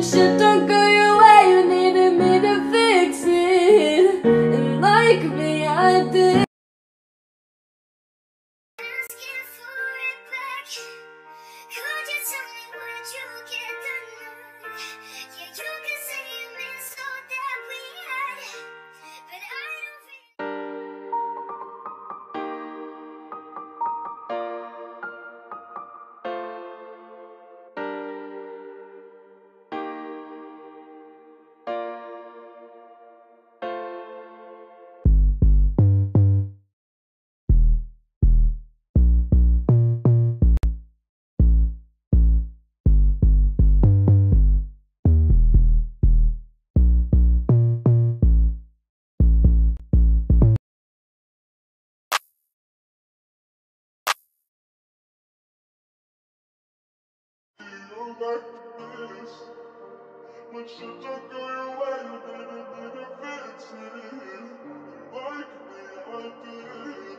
when shit don't go your way, you needed me to fix it, and like me, I did. Asking for it back. Could you tell me what you get the night? Yeah, you can say you missed all that we had, but I don't think. Like this, when shit don't go your way, you didn't need to fix it. Like me, I did.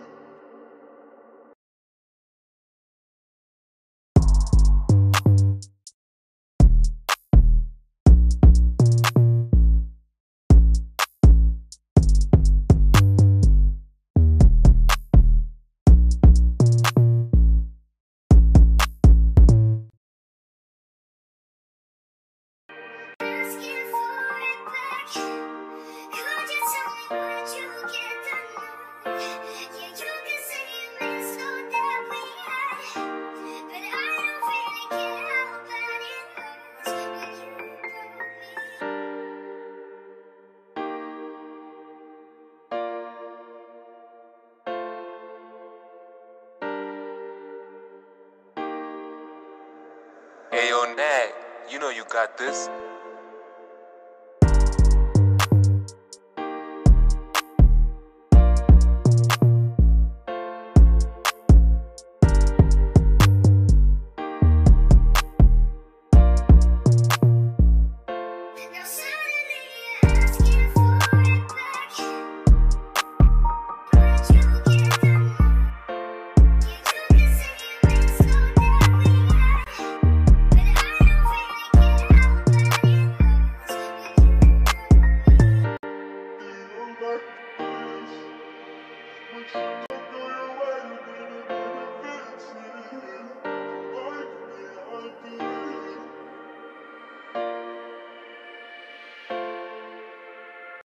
Hey, on that, you know you got this.